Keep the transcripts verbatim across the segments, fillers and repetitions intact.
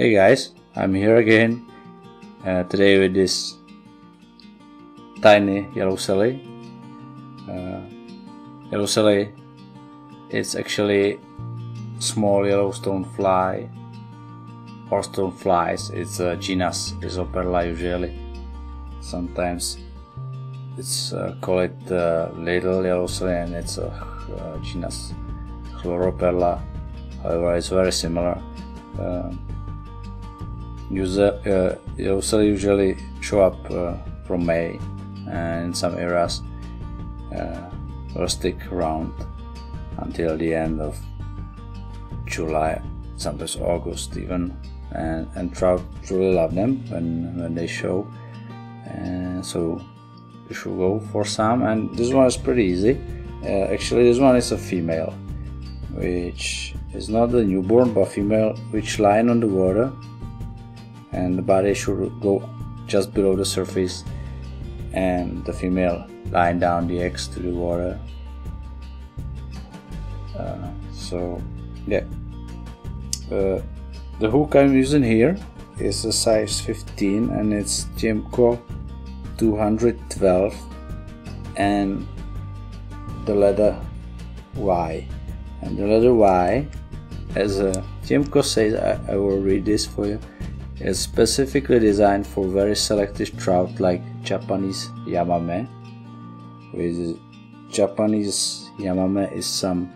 Hey guys, I'm here again uh, today with this tiny yellow sally. Uh, yellow sally is actually small Yellowstone fly or stone flies. It's a genus Isoperla usually. Sometimes it's uh, call it uh, little yellow sally, and it's a uh, genus Chloroperla. However, it's very similar. Uh, user, uh, yellow sally usually show up uh, from May, and in some areas uh, will stick around until the end of July, sometimes August even, and, and trout truly love them when, when they show, and so you should go for some. And this one is pretty easy. Uh, actually this one is a female, which is not the newborn but female, which lying on the water, and the body should go just below the surface, and the female lying down the eggs to the water. Uh, so yeah, uh, the hook I'm using here is a size fifteen, and it's Tiemco two twelve, and the letter Y. And the letter Y, as uh, Tiemco says, I, I will read this for you, is specifically designed for very selective trout like Japanese Yamame. With Japanese Yamame is some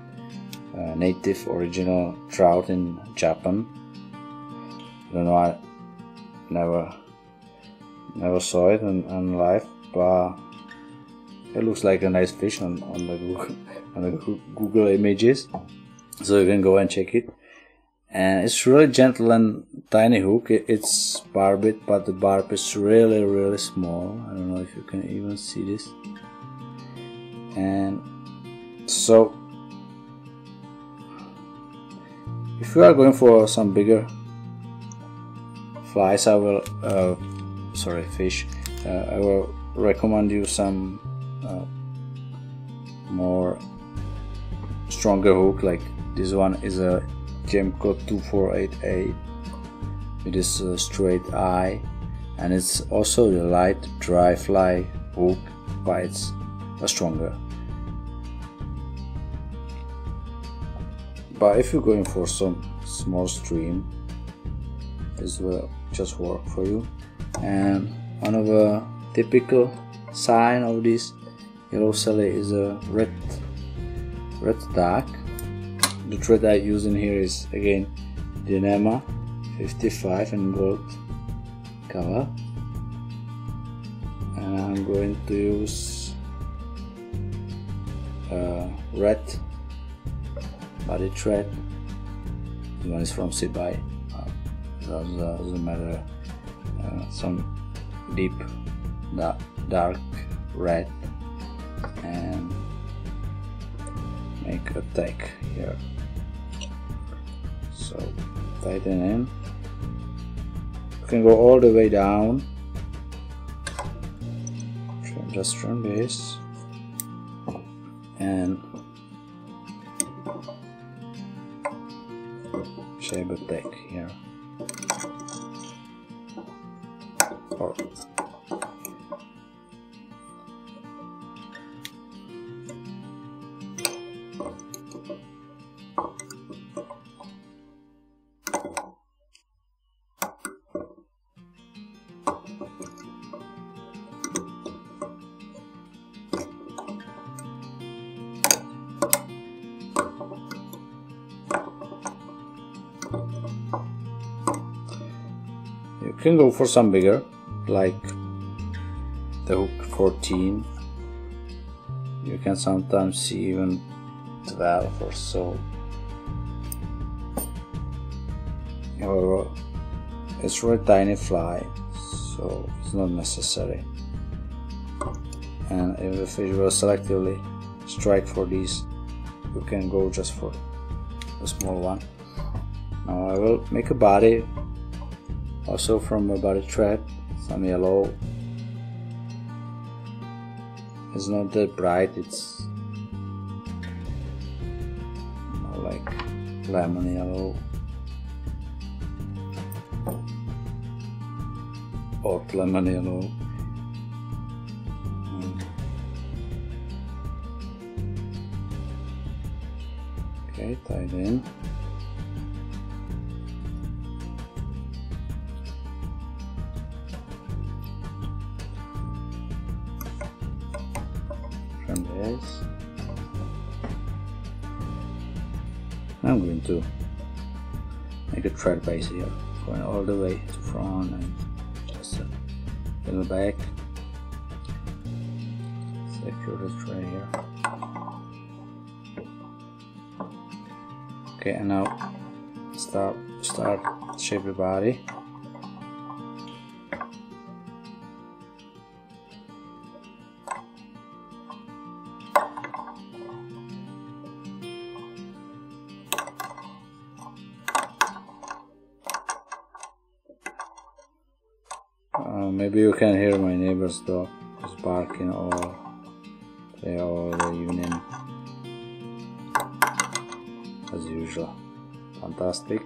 uh, native original trout in Japan. I don't know, I never never saw it in, in life, but it looks like a nice fish on, on the Google, on the Google images, so you can go and check it. And it's really gentle and tiny hook. It's barbed, but the barb is really really small. I don't know if you can even see this. And so if you are going for some bigger flies, I will uh, sorry fish uh, I will recommend you some Uh, more stronger hook. Like this one is a Tiemco two four eight eight with this uh, straight eye, and it's also the light dry fly hook, but it's a stronger. But if you're going for some small stream, this will just work for you. And one of the typical sign of this yellow sally is a red red tag. The thread I use in here is again Dyneema fifty-five in gold color, and I'm going to use a red body thread. This one is from Sibai, doesn't, doesn't matter. Uh, some deep da dark red, and make a tag here. So tighten in. You can go all the way down. Just turn this, and shape a tag here. Or you can go for some bigger, like the hook fourteen. You can sometimes see even twelve or so. However, it's really tiny fly, so it's not necessary. And if the fish will selectively strike for these, you can go just for a small one. Now I will make a body also from a body thread, some yellow. It's not that bright, it's more like lemon yellow. or lemon yellow. Okay, tie it in. From this, I'm going to make a thread base here, going all the way to front and just a little back. Secure the thread here. Okay, and now start start shape your body. Uh, maybe you can hear my neighbor's dog is barking all day, all the evening, as usual. Fantastic.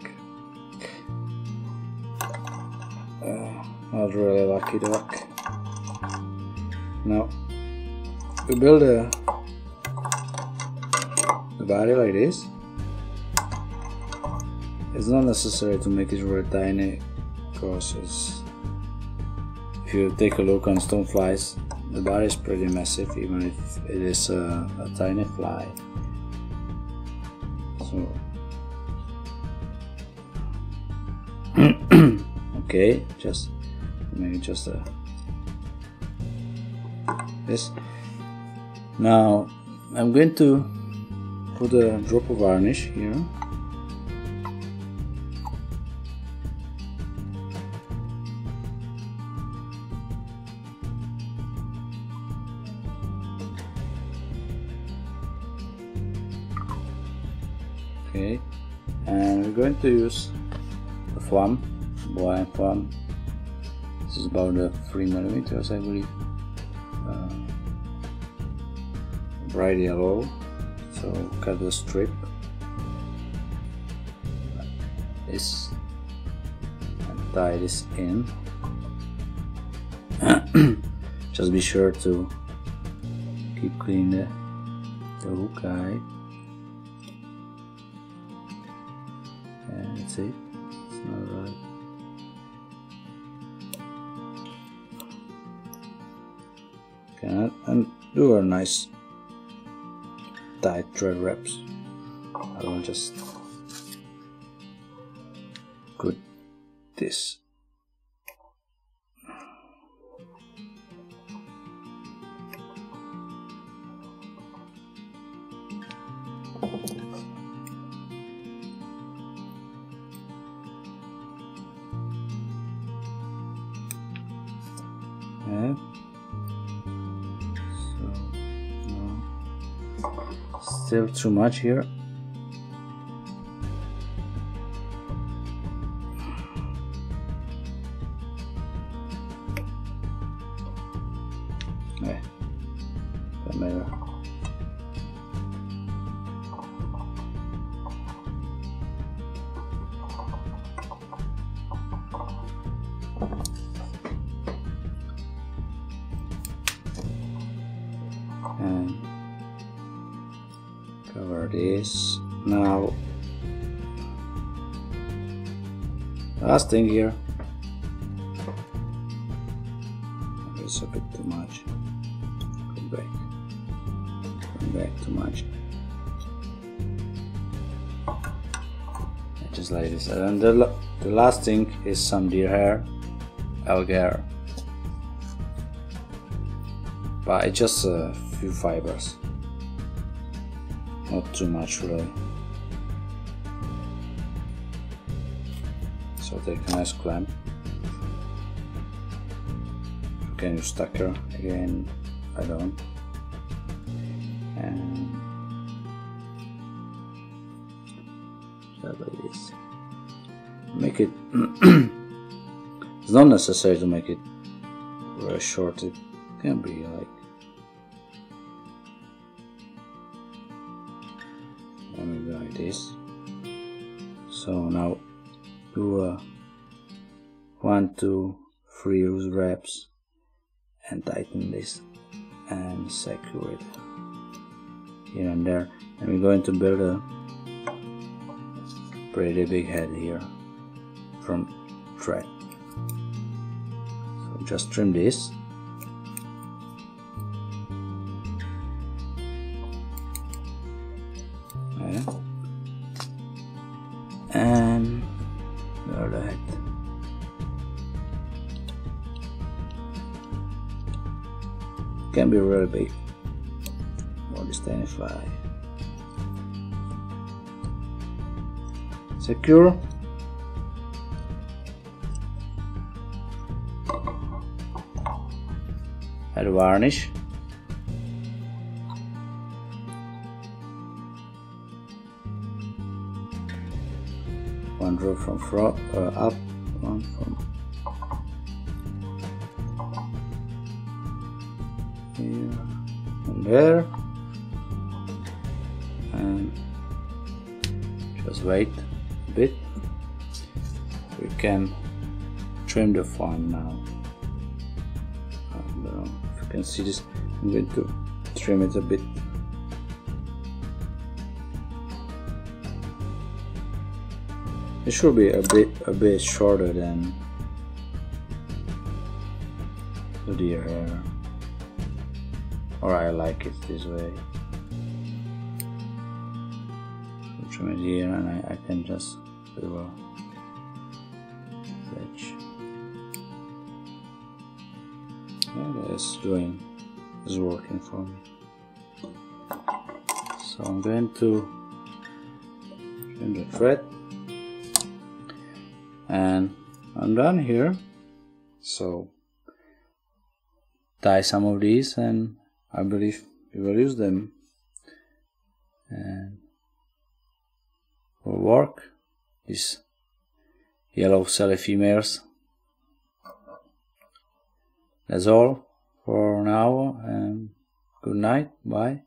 Uh, not really lucky dog. Now we build a, a body like this. It's not necessary to make it really tiny, because it's, if you take a look on stoneflies, the body is pretty massive, even if it is a, a tiny fly. So, okay, just maybe just a, this. Now I'm going to put a drop of varnish here. Okay, and we're going to use the plum, blind plum. This is about uh, three millimeters, I believe. Uh, bright yellow, so cut the strip. This and tie this in. Just be sure to keep clean the, the hook eye. Let's see, it's not right. Okay, and do a nice tight thread wraps. I will just put this. Okay. So, no. Still too much here. Okay. Doesn't matter. And cover this. Now, last thing here. It's a bit too much. Come back. Come back too much. Just like this. And the, the last thing is some deer hair, algae hair. But it's just a few fibers, not too much really. So take a nice clamp. You can use tacker again, I don't. And just like this. Make it. It's not necessary to make it very short. It can be like. Like this. So now do a one, two, freeze wraps and tighten this and secure it here and there. And we're going to build a pretty big head here from thread. So just trim this. Yeah. And the other head. It can be really big. Or this tiny fly. Secure. Head varnish. One row from front, uh, up, one from here and there, and just wait a bit. We can trim the form now. I don't know if you can see this. I'm going to trim it a bit. It should be a bit a bit shorter than the deer hair, or I like it this way. So trim it here, and I, I can just do a fetch. Yeah, it's doing, it's working for me. So I'm going to trim the thread. And I'm done here, so tie some of these and I believe we will use them and will work these yellow sally females. That's all for now, and good night, bye.